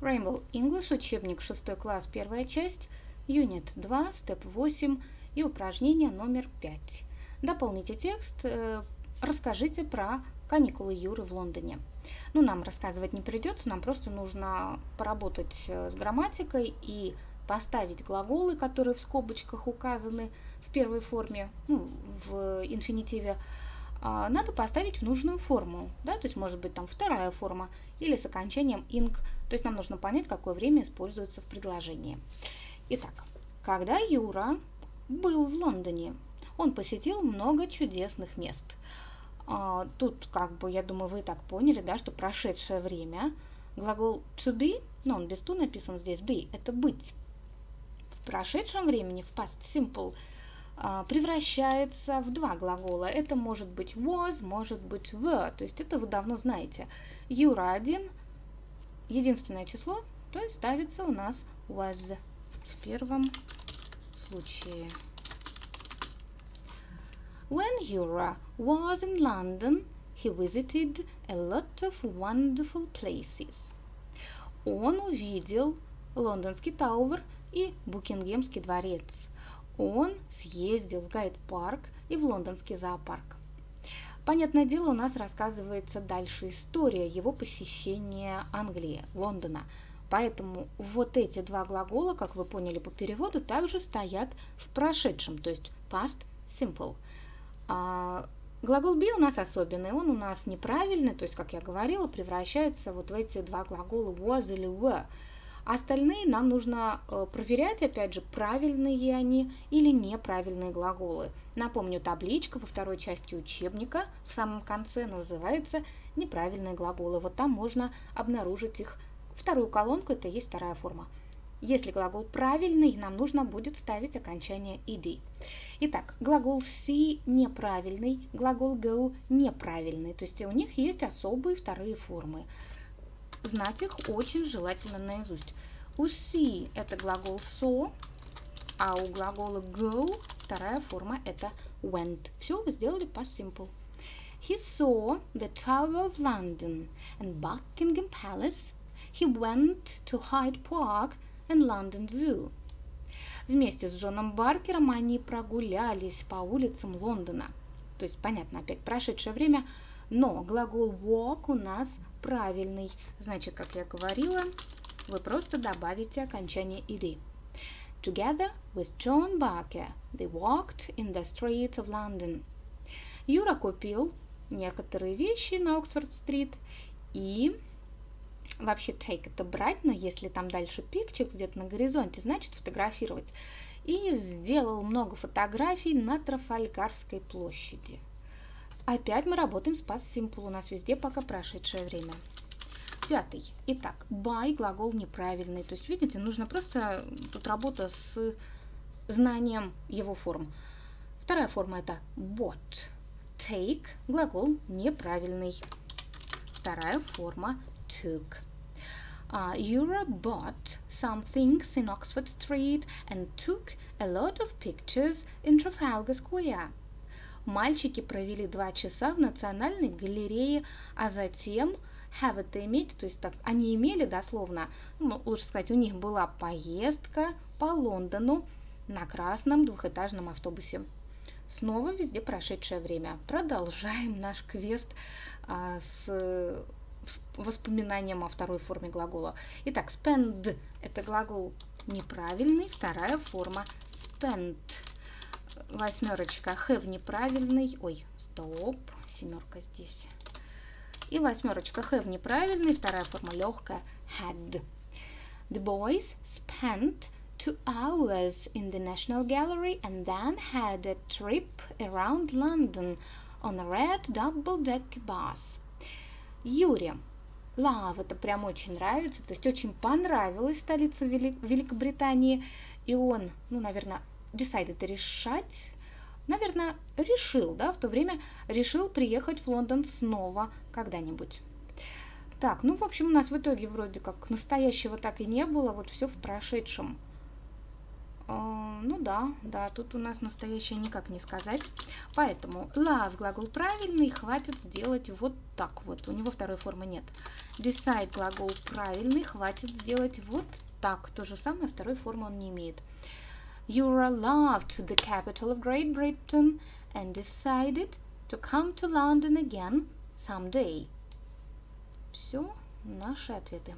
Rainbow English, учебник 6 класс, первая часть, юнит 2, степ 8 и упражнение номер 5. Дополните текст, расскажите про каникулы Юры в Лондоне. Ну, нам рассказывать не придется, нам просто нужно поработать с грамматикой и поставить глаголы, которые в скобочках указаны в первой форме, ну, в инфинитиве, надо поставить в нужную форму, да, то есть может быть там вторая форма или с окончанием -ing, то есть нам нужно понять, какое время используется в предложении. Итак, когда Юра был в Лондоне, он посетил много чудесных мест. Тут, как бы, я думаю, вы и так поняли, да, что прошедшее время, глагол to be, но он без to написан здесь, be, это быть. В прошедшем времени, в past simple, превращается в два глагола. Это может быть was, может быть were, то есть это вы давно знаете. Юра один, единственное число, то есть ставится у нас was в первом случае. When Yura was in London, he visited a lot of wonderful places. Он увидел Лондонский Тауэр и Букингемский дворец. Он съездил в Гайд-парк и в лондонский зоопарк. Понятное дело, у нас рассказывается дальше история его посещения Англии, Лондона. Поэтому вот эти два глагола, как вы поняли по переводу, также стоят в прошедшем, то есть past simple. Глагол be у нас особенный, он у нас неправильный, то есть, как я говорила, превращается вот в эти два глагола was или were. Остальные нам нужно проверять, опять же, правильные они или неправильные глаголы. Напомню, табличка во второй части учебника в самом конце называется «Неправильные глаголы». Вот там можно обнаружить их. Вторую колонку – это и есть вторая форма. Если глагол правильный, нам нужно будет ставить окончание «ed». Итак, глагол see неправильный, глагол go неправильный. То есть у них есть особые вторые формы. Знать их очень желательно наизусть. У see это глагол saw, а у глагола go вторая форма это went. Все вы сделали по simple. He saw the Tower of London and Buckingham Palace. He went to Hyde Park and London Zoo. Вместе с Джоном Баркером они прогулялись по улицам Лондона. То есть, понятно, опять прошедшее время, но глагол walk у нас правильный. Значит, как я говорила, вы просто добавите окончание -ed. Together with John Barker, they walked in the streets of London. Юра купил некоторые вещи на Оксфорд-стрит и... Вообще take это брать, но если там дальше пикчик где-то на горизонте, значит фотографировать. И сделал много фотографий на Трафальгарской площади. Опять мы работаем с past simple, у нас везде пока прошедшее время. Пятый. Итак, by глагол неправильный. То есть, видите, нужно просто тут работа с знанием его форм. Вторая форма это bought. Take глагол неправильный. Вторая форма took. Yura bought some things in Oxford Street and took a lot of pictures in Trafalgar Square. Мальчики провели 2 часа в Национальной галерее, а затем have it immediate, то есть так, они имели дословно, ну, лучше сказать, у них была поездка по Лондону на красном двухэтажном автобусе. Снова везде прошедшее время. Продолжаем наш квест с воспоминанием о второй форме глагола. Итак, spend – это глагол неправильный, вторая форма spent. 8, have неправильный, ой, стоп, 7 здесь. И 8, have неправильный, вторая форма легкая had. The boys spent 2 hours in the National Gallery and then had a trip around London on a red double-deck bus. Юре love, это прям очень нравится, то есть очень понравилась столица Великобритании, и он, ну, наверное, decided решать, наверное, решил, да, в то время решил приехать в Лондон снова когда-нибудь. Так, ну, в общем, у нас в итоге вроде как настоящего так и не было, вот все в прошедшем. Ну да, тут у нас настоящее никак не сказать. Поэтому love глагол правильный, хватит сделать вот так вот. У него второй формы нет. Decide глагол правильный, хватит сделать вот так. То же самое, второй формы он не имеет. Юра loved the capital of Great Britain and decided to come to London again someday. Все наши ответы.